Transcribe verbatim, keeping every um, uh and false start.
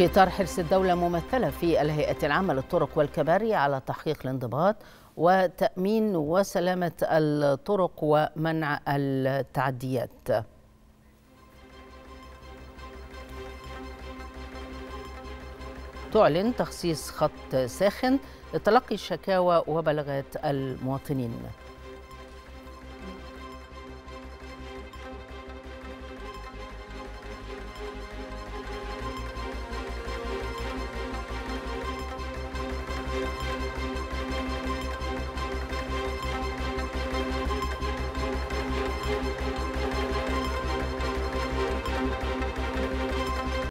في إطار حرص الدولة ممثلة في الهيئة العامة للطرق والكباري على تحقيق الانضباط وتأمين وسلامة الطرق ومنع التعديات. تعلن تخصيص خط ساخن لتلقي الشكاوى وبلاغات المواطنين.